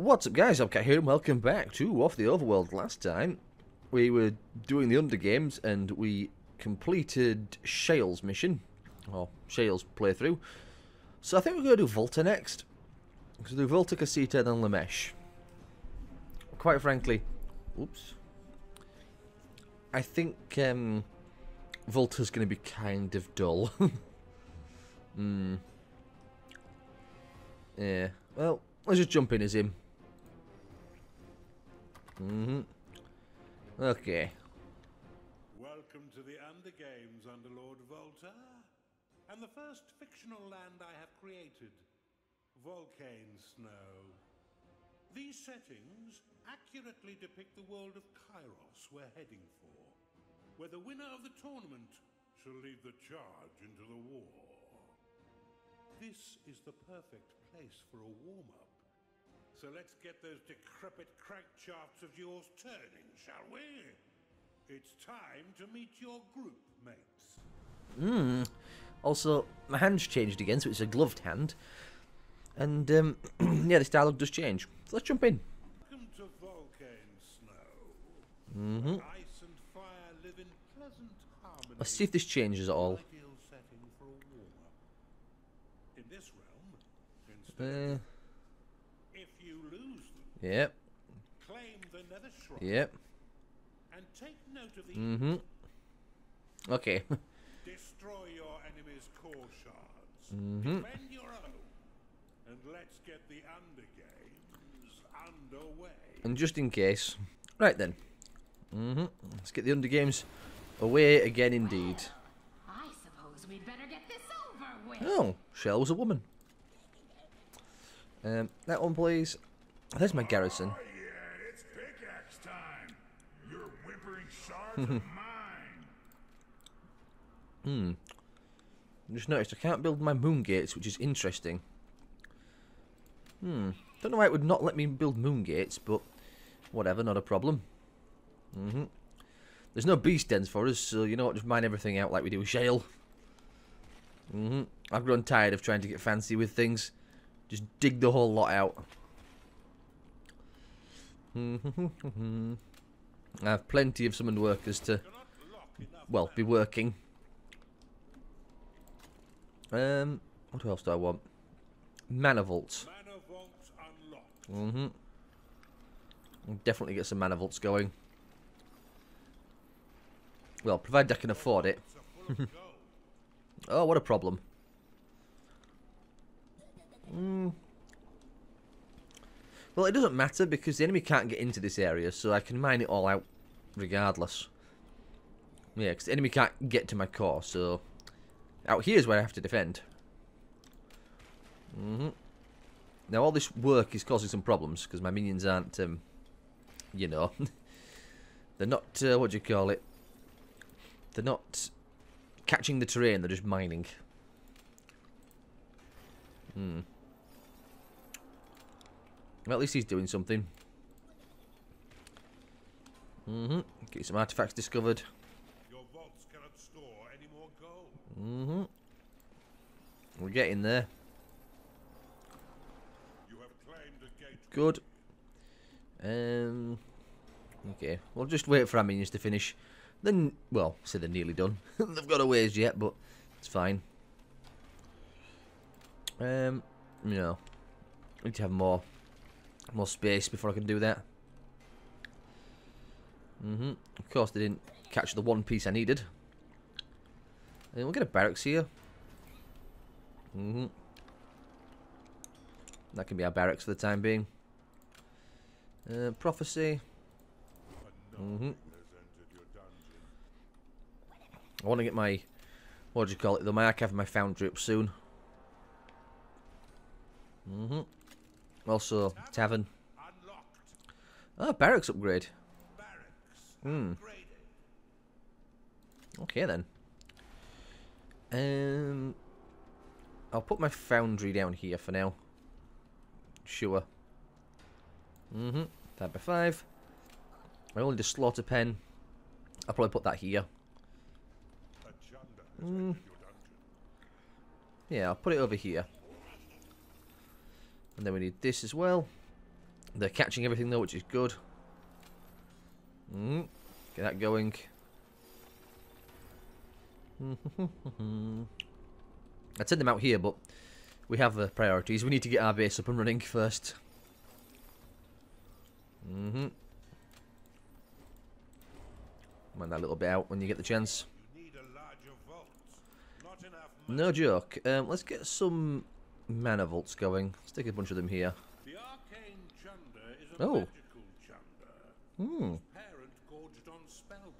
What's up, guys? I'm Kat here and welcome back to Off the Overworld. Last time we were doing the Under Games and we completed Shale's mission, or Shale's playthrough. So I think we're going to do Volta next. We'll do Volta, Casita, then Lamesh. Quite frankly, oops, I think Volta's going to be kind of dull. Yeah, well, let's just jump in as him. Okay. Welcome to the Under Games, Underlord Volta, and the first fictional land I have created, Vulcan Snow. These settings accurately depict the world of Kairos we're heading for, where the winner of the tournament shall lead the charge into the war. This is the perfect place for a warm-up. So let's get those decrepit crankshafts of yours turning, shall we? It's time to meet your group mates. Also, my hand's changed again, so it's a gloved hand. And, yeah, this dialogue does change. So let's jump in. Welcome to Vulcan Snow. Ice and fire live in pleasant harmony. Let's see if this changes at all. In this realm, if you lose them, claim the nether shrine. And take note of the okay. Destroy your enemy's core shards. Defend your own. And let's get the Under Games underway. And just in case. Right then. Let's get the Under Games away again indeed. I suppose we'd better get this over with. Oh, Shale was a woman. That one, please. There's my garrison. Oh, yeah, it's pickaxe time. Your whimpering shards of mine. Just noticed I can't build my moon gates, which is interesting. Don't know why it would not let me build moon gates, but whatever, not a problem. There's no beast dens for us, so you know what, just mine everything out like we do with Shale. I've grown tired of trying to get fancy with things. Just dig the whole lot out. I have plenty of summoned workers to, well, be working. What else do I want? Mana vaults. I'll definitely get some mana vaults going. Well, provided I can afford it. Oh, what a problem. Well, it doesn't matter because the enemy can't get into this area, so I can mine it all out regardless. Yeah, because the enemy can't get to my core, so out here is where I have to defend. Now, all this work is causing some problems because my minions aren't, you know, they're not, what do you call it? They're not catching the terrain, they're just mining. Well, at least he's doing something. Get some artifacts discovered. Your vaults cannot store any more gold. We're getting there. You have claimed a gate. Good. Okay. We'll just wait for our minions to finish. Then, well, say they're nearly done. They've got a ways yet, but it's fine. You know, I need to have more space before I can do that. Of course, they didn't catch the one piece I needed. And we'll get a barracks here. That can be our barracks for the time being. Prophecy. I want to get my, what do you call it, though, my archive and my foundry up soon. Also, tavern. Oh, barracks upgrade. Okay, then. I'll put my foundry down here for now. Sure. Tab by 5. I only need a slaughter pen. I'll probably put that here. Yeah, I'll put it over here. And then we need this as well. They're catching everything though, which is good. Get that going. I'd send them out here, but we have the priorities. We need to get our base up and running first. Mind that little bit out when you get the chance. No joke. Let's get some mana vaults going. Let's take a bunch of them here. The arcane chunder is a magical chunder. Whose parent gorged on spell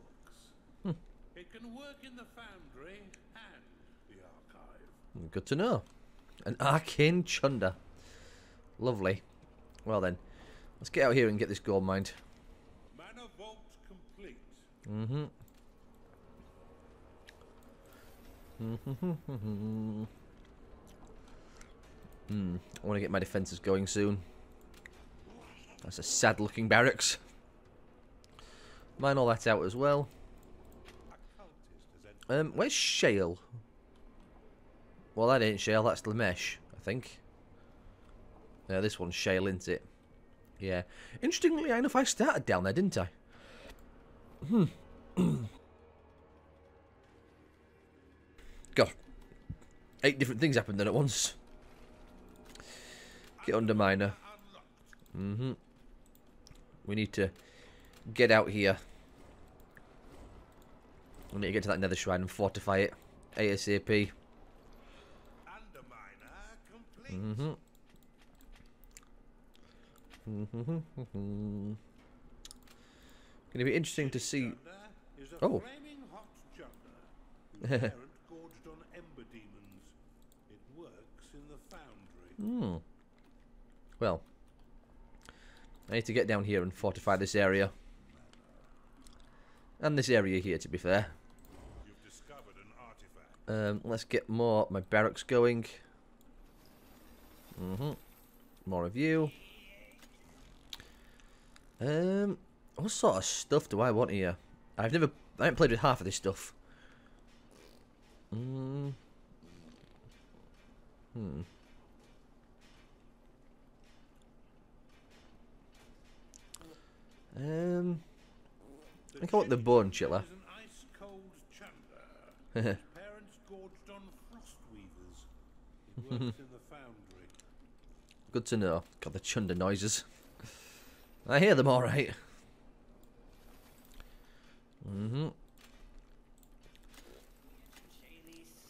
books. It can work in the foundry and the archive. Good to know. An arcane chunder. Lovely. Well then, let's get out here and get this gold mined. Mana vault complete. I want to get my defenses going soon. That's a sad looking barracks. Mine all that out as well. Where's Shale? Well, that ain't Shale, that's Lamesh, I think. Yeah, this one's Shale, isn't it? Yeah. Interestingly enough, I started down there, didn't I? God. 8 different things happened then at once. Get under miner. We need to get out here. We need to get to that nether shrine and fortify it ASAP. Gonna be interesting to see. Oh. Well, I need to get down here and fortify this area. And this area here, to be fair. You've discovered an artifact. Let's get more my barracks going. More of you. What sort of stuff do I want here? I haven't played with half of this stuff. I think I want the bone chiller. Good to know. Got the chunder noises. I hear them all right.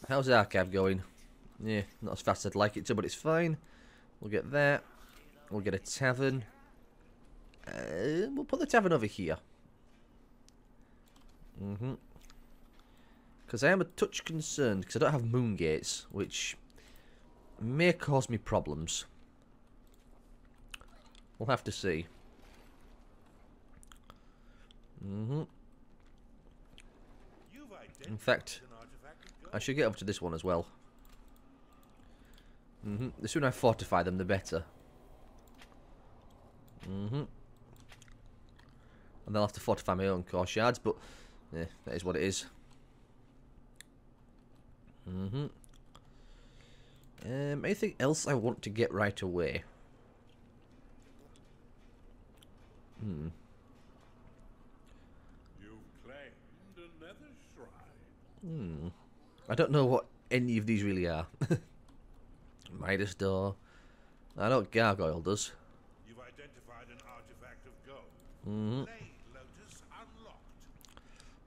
How's our cab going? Yeah, not as fast as I'd like it to, but it's fine. We'll get that. We'll get a tavern. We'll put the tavern over here. Because I am a touch concerned, because I don't have moon gates, which may cause me problems. We'll have to see. In fact, I should get up to this one as well. The sooner I fortify them, the better. And I'll have to fortify my own core shards, but yeah, that is what it is. Anything else I want to get right away? You claimed a nether shrine. I don't know what any of these really are. Midas door. I know what gargoyle does. You've identified an artifact of gold. Blade Lotus unlocked.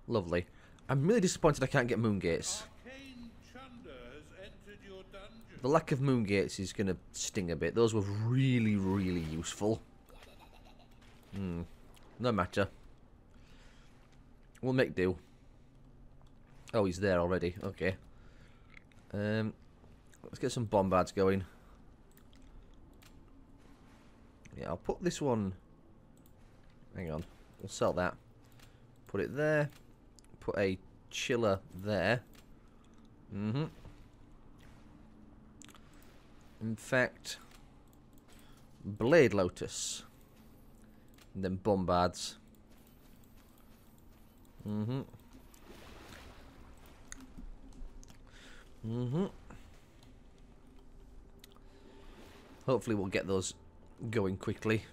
Lovely. I'm really disappointed I can't get moon gates. Arcane chunder has entered your dungeon. The lack of moon gates is going to sting a bit. Those were really, really useful. No matter. We'll make do. Oh, he's there already. Okay. Let's get some bombards going. Yeah, I'll put this one. Hang on. We'll sell that. Put it there. Put a chiller there. In fact, Blade Lotus. And then bombards. Hopefully we'll get those going quickly.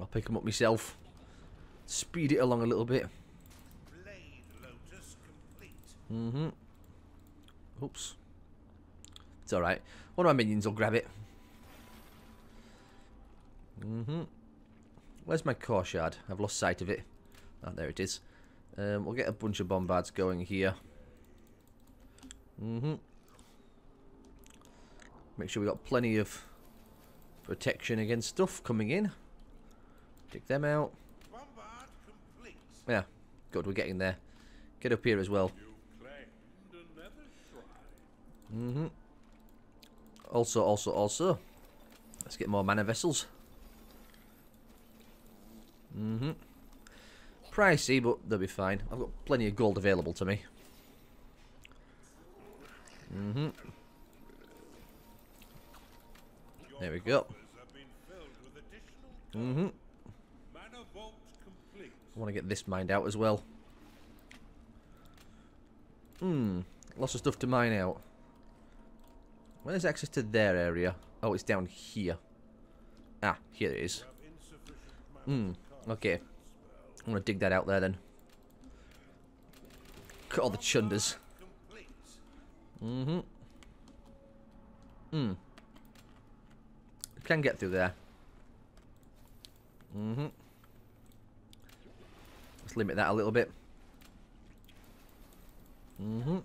I'll pick them up myself. Speed it along a little bit. Blade Lotus complete. Mm-hmm. Oops. It's alright. One of my minions will grab it. Mm-hmm. Where's my core shard? I've lost sight of it. Ah, there it is. We'll get a bunch of bombards going here. Mm-hmm. Make sure we got plenty of protection against stuff coming in. Take them out. Bombard complete. Yeah, good, we're getting there. Get up here as well. Mm-hmm. Also. Let's get more mana vessels. Mm-hmm. Pricey, but they'll be fine. I've got plenty of gold available to me. Mm-hmm. There we go. Mm-hmm. I want to get this mined out as well. Hmm. Lots of stuff to mine out. Where's access to their area? Oh, it's down here. Ah, here it is. Hmm. Okay. I'm going to dig that out there then. Cut all the chunders. Mm-hmm. Hmm. Can get through there. Mm-hmm. Let's limit that a little bit. Mm-hmm.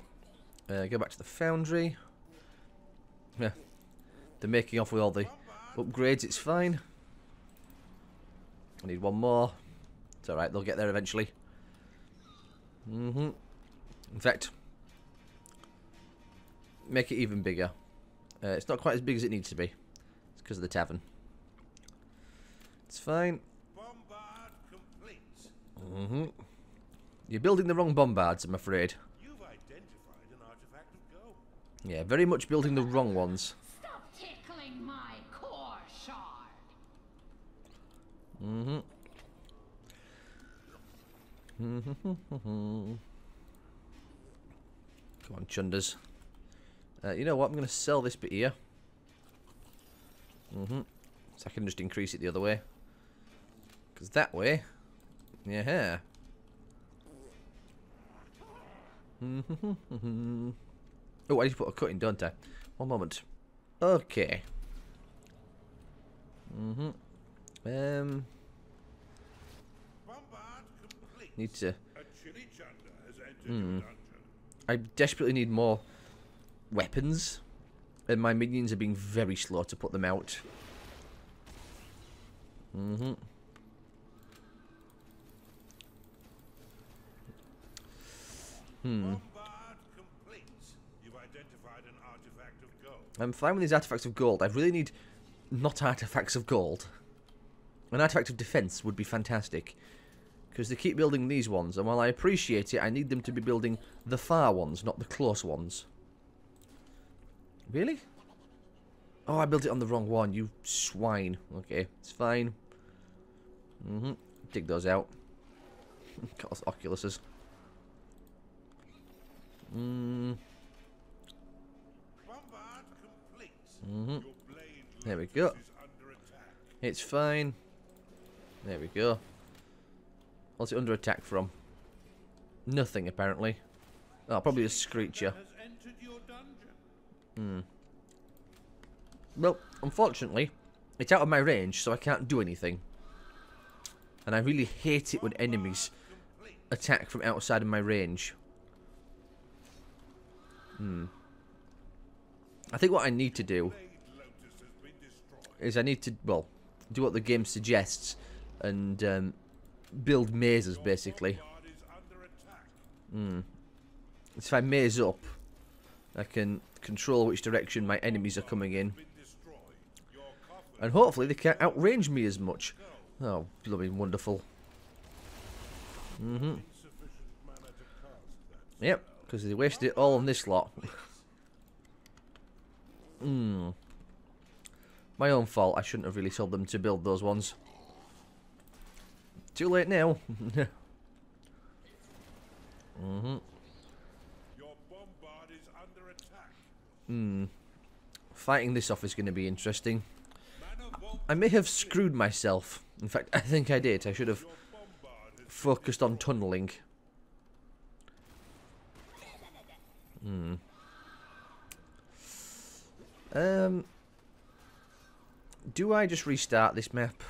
Go back to the foundry. Yeah. They're making off with all the upgrades, it's fine. I need one more. It's alright, they'll get there eventually. Mm-hmm. In fact, make it even bigger. It's not quite as big as it needs to be. It's because of the tavern. It's fine. Bombard complete. Mm-hmm. You're building the wrong bombards, I'm afraid. You've identified an artifact of gold. Yeah, very much building the wrong ones. Stop tickling my core shard. Mm-hmm. Come on, chunders. You know what? I'm going to sell this bit here. Mm-hmm. So I can just increase it the other way. Because that way... Yeah. Oh, I need to put a cut in, don't I? One moment. Okay. Mm-hmm. Need to... I desperately need more weapons, and my minions are being very slow to put them out. Mm-hmm. Hmm. You've identified an artifact of gold. I'm fine with these artifacts of gold. I really need not artifacts of gold. An artifact of defense would be fantastic. Because they keep building these ones, and while I appreciate it, I need them to be building the far ones, not the close ones. Really? Oh, I built it on the wrong one, you swine. Okay, it's fine. Mm-hmm. Dig those out. Got those Oculuses. Mm. Mm-hmm. There we go. It's fine. There we go. What's it under attack from? Nothing, apparently. Oh, probably a Screecher. Hmm. Well, unfortunately, it's out of my range, so I can't do anything. And I really hate it when enemies attack from outside of my range. Hmm. I think what I need to do is I need to, well, do what the game suggests and, build mazes, basically. Hmm. So if I maze up, I can control which direction my enemies are coming in. And hopefully they can't outrange me as much. Oh, bloody wonderful. Mm-hmm. Yep, because they wasted it all on this lot. Hmm. My own fault. I shouldn't have really told them to build those ones. Too late now. Mm-hmm. Your bombard is under attack. Hmm. Fighting this off is going to be interesting. I may have screwed myself. In fact, I think I did. I should have focused on tunneling. Hmm. Do I just restart this map?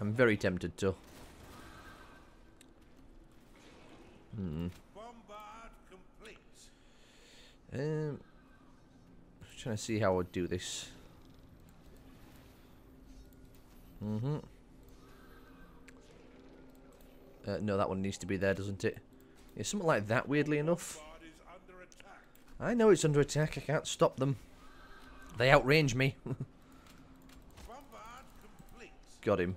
I'm very tempted to. Hmm. Trying to see how I would do this. Mm-hmm. No, that one needs to be there, doesn't it? Yeah, something like that, weirdly enough. I know it's under attack. I can't stop them. They outrange me. Got him.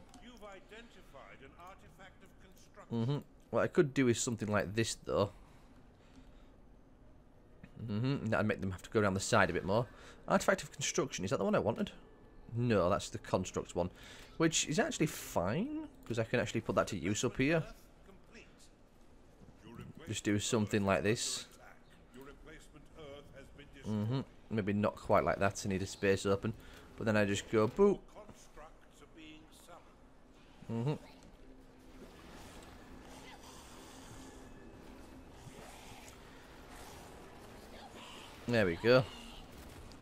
Mm-hmm. What I could do is something like this, though. Mm-hmm. That'd make them have to go around the side a bit more. Artifact of Construction. Is that the one I wanted? No, that's the Construct one. Which is actually fine, because I can actually put that to use up here. Just do something like this. Mm-hmm. Maybe not quite like that, so I need a space open. But then I just go, boop. Mm-hmm. There we go.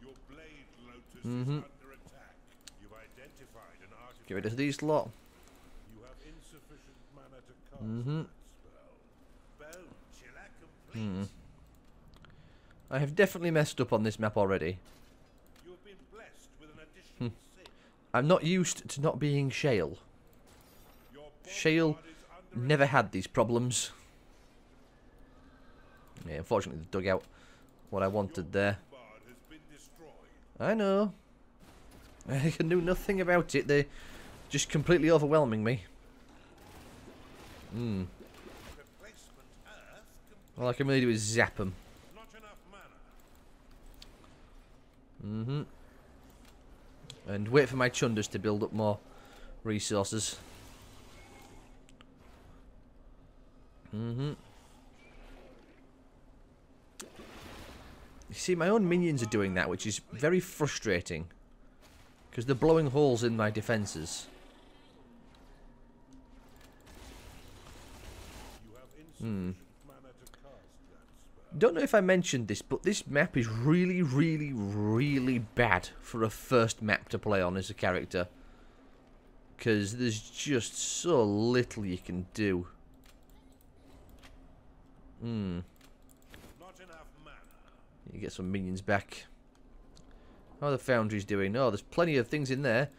Your Blade Lotus is under attack. You've identified an artifact. Get rid of these lot. You have insufficient mana to cast that spell. Bone chiller complete. I have definitely messed up on this map already. You have been blessed with an additional sin. I'm not used to not being Shale. Shale never had these problems. Yeah, unfortunately they dug out what I wanted there. I know. I can do nothing about it. They're just completely overwhelming me. Hmm. All I can really do is zap them. Mm-hmm. And wait for my chunders to build up more resources. Mm-hmm. You see, my own minions are doing that, which is very frustrating. Because they're blowing holes in my defences. Hmm. Don't know if I mentioned this, but this map is really, really, really bad for a first map to play on as a character. Because there's just so little you can do. Hmm. You get some minions back. How are the foundries doing? Oh, there's plenty of things in there.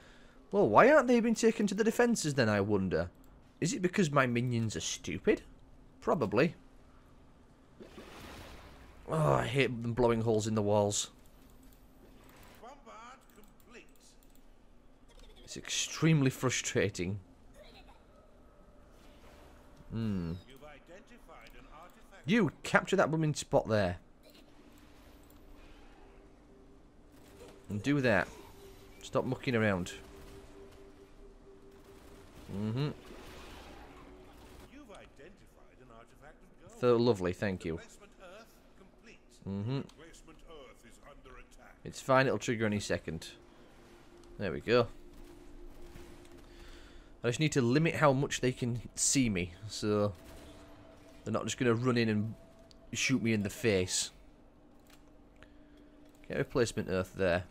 Well, why aren't they being taken to the defences then, I wonder? Is it because my minions are stupid? Probably. Oh, I hate them blowing holes in the walls. It's extremely frustrating. Hmm. You capture that blooming spot there. And do that. Stop mucking around. Mm-hmm. So lovely, thank you. Mm-hmm. It's fine, it'll trigger any second. There we go. I just need to limit how much they can see me, so they're not just going to run in and shoot me in the face. Get replacement earth there.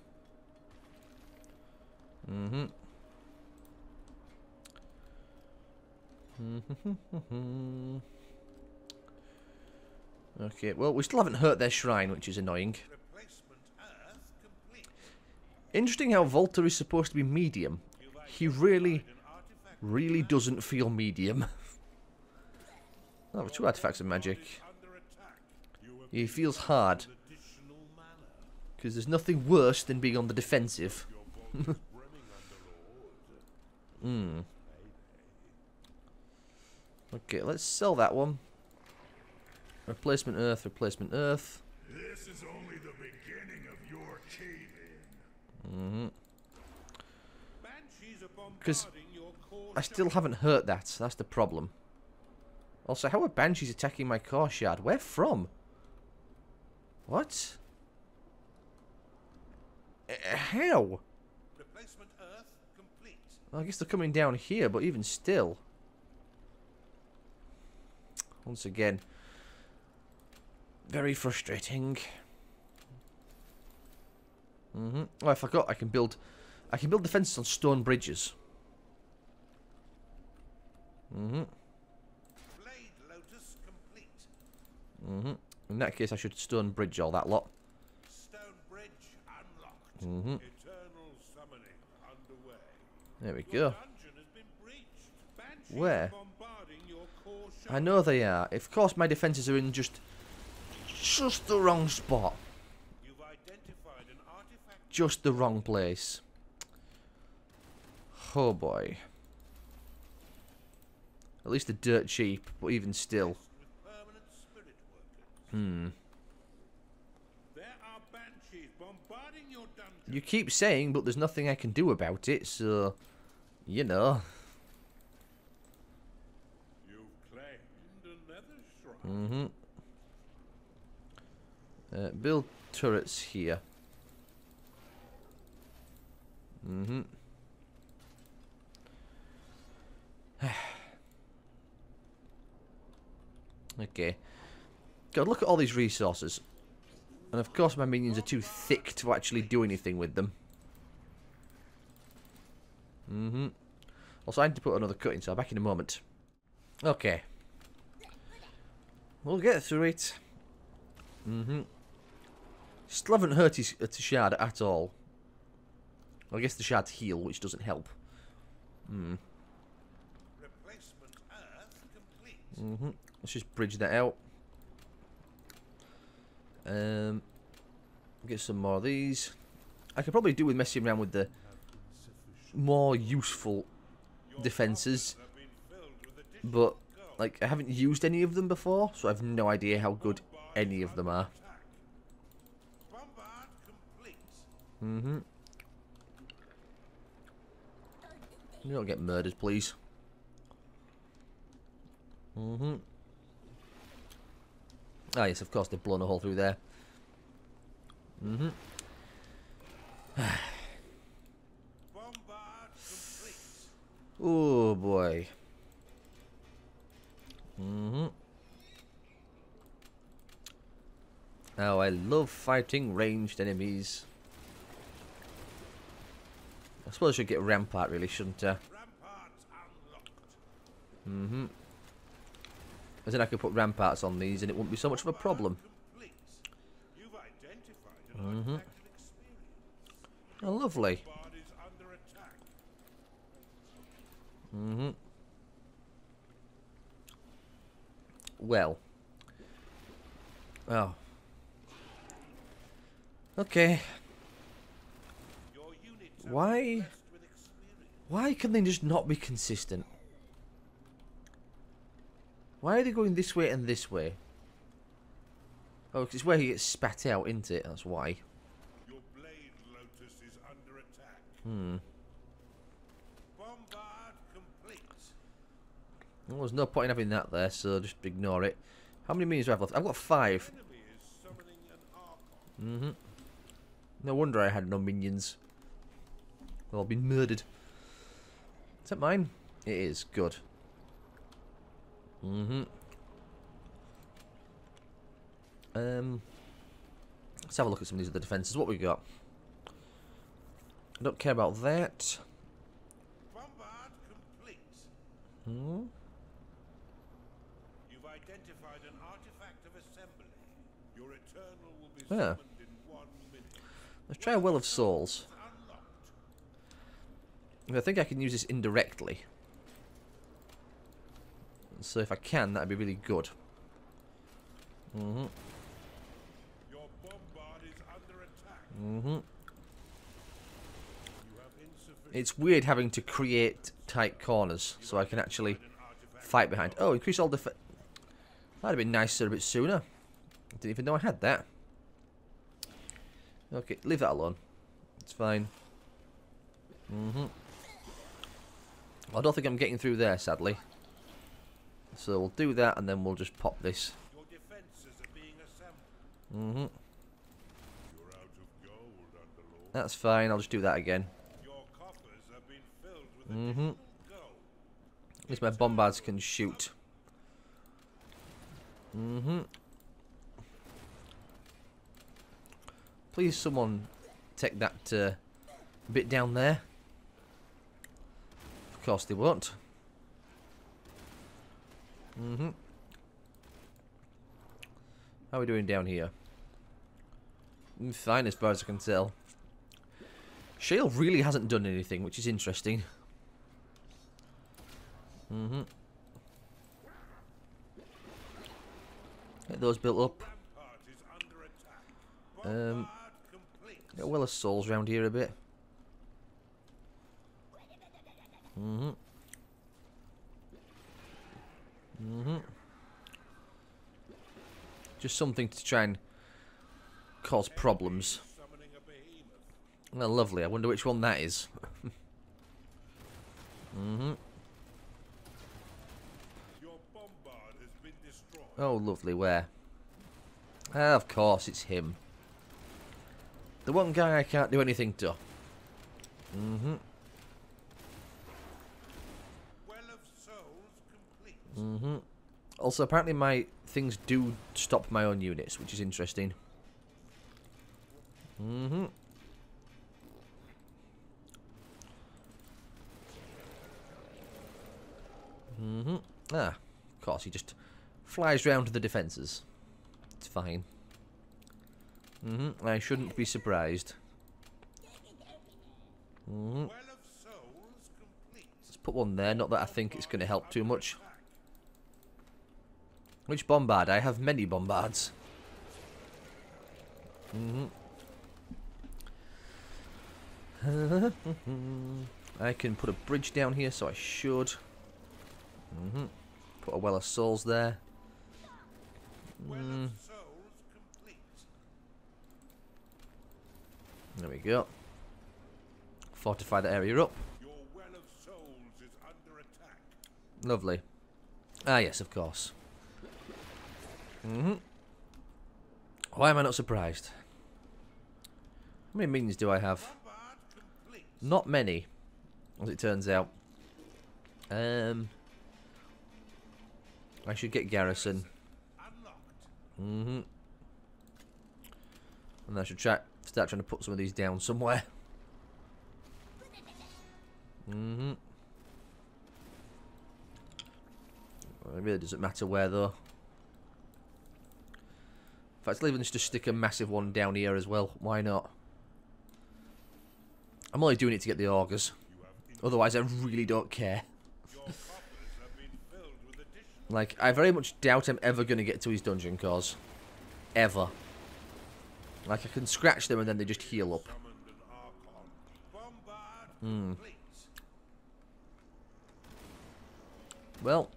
Mm-hmm. Mm-hmm. Okay, well, we still haven't hurt their shrine, which is annoying. Interesting how Volta is supposed to be medium. He really, really doesn't feel medium. Oh, two artifacts of magic. He feels hard. Because there's nothing worse than being on the defensive. Hmm. Okay, let's sell that one. Replacement earth, replacement earth. This is only the beginning of your cave-in. Mm-hmm. Because I still haven't hurt that. So that's the problem. Also, how are Banshees attacking my core shard? Where from? What? How? Replacement earth complete. I guess they're coming down here, but even still. Once again, very frustrating. Mm-hmm. Oh, I forgot. I can build defenses on stone bridges. Mm-hmm. Blade Lotus complete. Mm-hmm. In that case, I should stone bridge all that lot. Stone bridge unlocked. Mm-hmm. Eternal summoning underway. There we go. Dungeon has been breached. Banshees where? Bombarding your core shard. I know they are. Of course, my defenses are in just the wrong spot. You've identified an artifact. Just the wrong place. Oh boy. At least they're dirt cheap, but even still. Hmm. There are banshees bombarding your dungeon. You keep saying, but there's nothing I can do about it, so you know. You've claimed a nether shrine. Mm-hmm. Build turrets here. Mm-hmm. Okay. God, look at all these resources. And of course my minions are too thick to actually do anything with them. Mm-hmm. Also, I need to put another cut in, so I'll be back in a moment. Okay. We'll get through it. Mm-hmm. Still haven't hurt his shard at all. I guess the shards heal, which doesn't help. Hmm. Mm-hmm. Let's just bridge that out. Get some more of these. I could probably do with messing around with the more useful defenses, but like I haven't used any of them before, so I have no idea how good any of them are. Mm-hmm. You don't get murdered, please. Mm-hmm. Ah, yes, of course, they've blown a hole through there. Mm-hmm. Oh, boy. Mm-hmm. Oh, I love fighting ranged enemies. I suppose I should get Rampart, really, shouldn't I? Mm-hmm. As in I could put ramparts on these and it wouldn't be so much of a problem. Mm-hmm. Oh, lovely. Mm-hmm. Well. Oh. Okay. Why? Why can they just not be consistent? Why are they going this way and this way? Oh, because it's where he gets spat out, isn't it? That's why. Your blade lotus is under attack. Hmm. Bombard complete. Well, there's no point in having that there, so just ignore it. How many minions do I have left? I've got 5. Mm-hmm. No wonder I had no minions. They've all been murdered. Is that mine? It is. Good. Mm-hmm. Let's have a look at some of these other defences. What we got? I don't care about that. Bombard complete. Hmm. You've identified an artifact of assembly. Your eternal will be summoned in 1 minute. Let's try a Will of Souls. I think I can use this indirectly. So if I can, that'd be really good. Mm-hmm. Your bombard is under attack. Mm-hmm. It's weird having to create tight corners so I can actually fight behind. Oh, increase all defense. That'd have been nicer a bit sooner. I didn't even know I had that. Okay, leave that alone. It's fine. Mm-hmm. I don't think I'm getting through there, sadly. So we'll do that, and then we'll just pop this. Your defenses are being assembled. Mm-hmm. You're out of gold, Underlord. That's fine, I'll just do that again. Mm-hmm. At least my bombards can shoot. Mm-hmm. Please someone take that bit down there. Of course they won't. Mm-hmm. How are we doing down here? I'm fine as far as I can tell. Shale really hasn't done anything, which is interesting. Mm-hmm. Get those built up. Got Will of Souls round here a bit. Mm-hmm. Mm-hmm. Just something to try and cause problems. Well, lovely. I wonder which one that is. Mm-hmm. Oh, lovely. Where? Ah, of course, it's him. The one guy I can't do anything to. Mm-hmm. Mm-hmm. Also, apparently my things do stop my own units, which is interesting. Mm-hmm. Mm-hmm. Ah, of course, he just flies round to the defences. It's fine. Mm-hmm. I shouldn't be surprised. Mm-hmm. Let's put one there, not that I think it's going to help too much. Which bombard? I have many bombards. Mm-hmm. I can put a bridge down here, so I should. Mm-hmm. Put a Well of Souls there. Mm. There we go. Fortify the area up. Your Well of Souls is under attack. Lovely. Ah, yes, of course. Mm-hmm. Why am I not surprised? How many minions do I have? Not many, as it turns out. I should get garrison. Mm-hmm. And I should start trying to put some of these down somewhere. Mm-hmm. It really doesn't matter where, though. In fact, let's just stick a massive one down here as well. Why not? I'm only doing it to get the augurs. Otherwise, I really don't care. Like, I very much doubt I'm ever going to get to his dungeon cause. Ever. Like, I can scratch them and then they just heal up. Hmm. Well.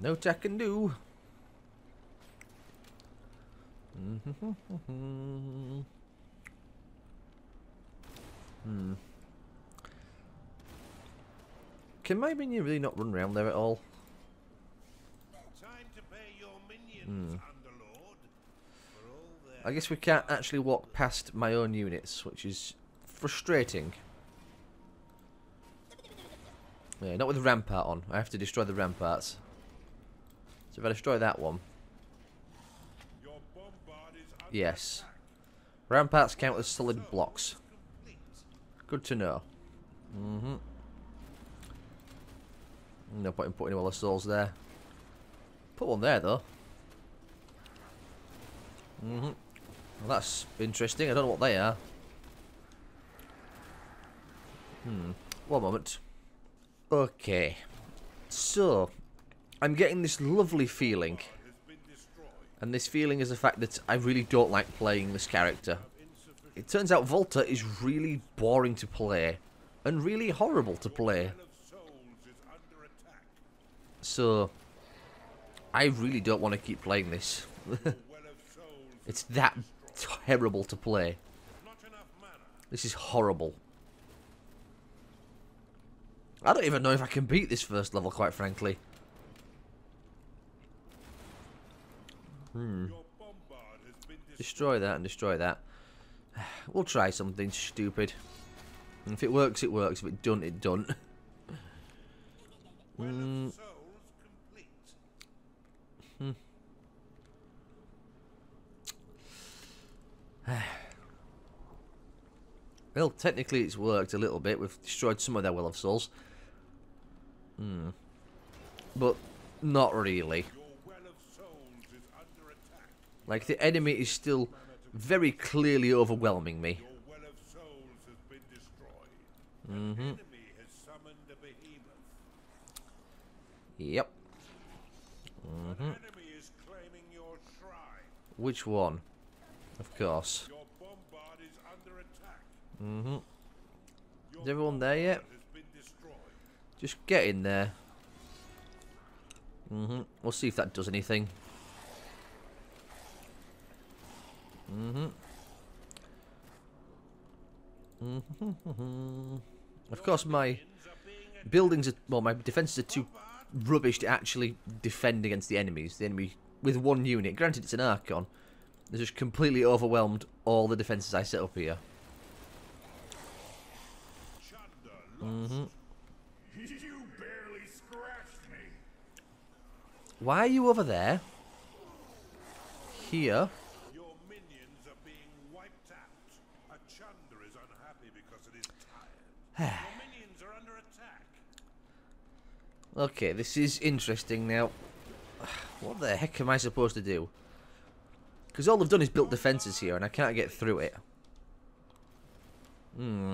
Note I can do. Hmm. Can my minion really not run around there at all? Time to pay your minions, Underlord, for all their I guess we can't actually walk past my own units, which is frustrating. Yeah, not with the rampart on. I have to destroy the ramparts. So if I destroy that one. Yes. Ramparts count as solid blocks. Good to know. Mm-hmm. No point in putting all the souls there. Put one there, though. Mm-hmm. Well, that's interesting. I don't know what they are. Hmm. One moment. Okay. So, I'm getting this lovely feeling. And this feeling is the fact that I really don't like playing this character. It turns out Volta is really boring to play. And really horrible to play. So, I really don't want to keep playing this. It's that terrible to play. This is horrible. I don't even know if I can beat this first level, quite frankly. Hmm. Destroy that and destroy that. We'll try something stupid. If it works, it works. If it don't, it don't. Well, technically it's worked a little bit. We've destroyed some of their Will of Souls. But not really. Like, the enemy is still very clearly overwhelming me. Yep. Which one? Of course. Is everyone there yet? Just get in there. We'll see if that does anything. Of course, my buildings are, well, my defenses are too rubbish to actually defend against the enemies. The enemy with one unit, granted it's an Archon, has just completely overwhelmed all the defenses I set up here. You barely scratched me. Why are you over there? Here. Your minions are being wiped out. A chunder is unhappy because it is tired. Your minions are under attack. Okay, this is interesting now. What the heck am I supposed to do? Because all I've done is built defenses here and I can't get through it. You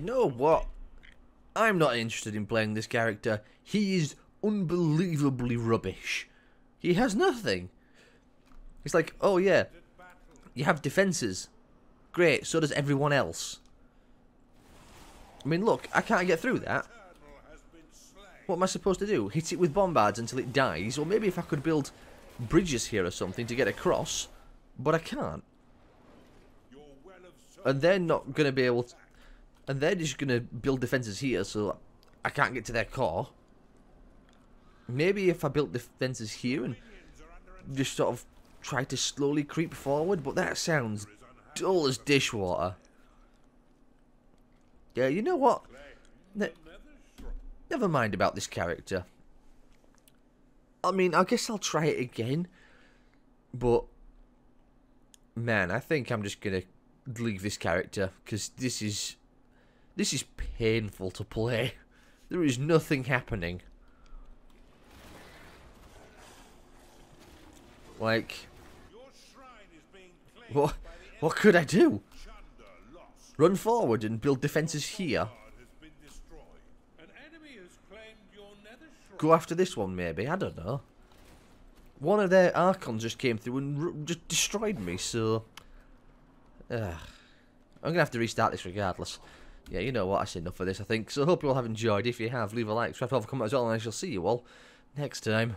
know what? I'm not interested in playing this character. He is unbelievably rubbish. He has nothing. It's like, oh yeah, you have defenses. Great, so does everyone else. I mean, look, I can't get through that. What am I supposed to do? Hit it with bombards until it dies? Or maybe if I could build bridges here or something to get across, but I can't. And they're not going to be able to, and they're just going to build defenses here, so I can't get to their core. Maybe if I built defenses here and just sort of try to slowly creep forward, but that sounds dull as dishwater. Yeah, you know what? Never mind about this character. I mean, I guess I'll try it again, but man, I think I'm just going to leave this character, because this is painful to play. There is nothing happening. Like, what could I do? Run forward and build defenses here? Go after this one, maybe. I don't know. One of their Archons just came through and just destroyed me, so... I'm going to have to restart this regardless. Yeah, you know what, that's enough of this, I think. So I hope you all have enjoyed. If you have, leave a like, subscribe, comment as well, and I shall see you all next time.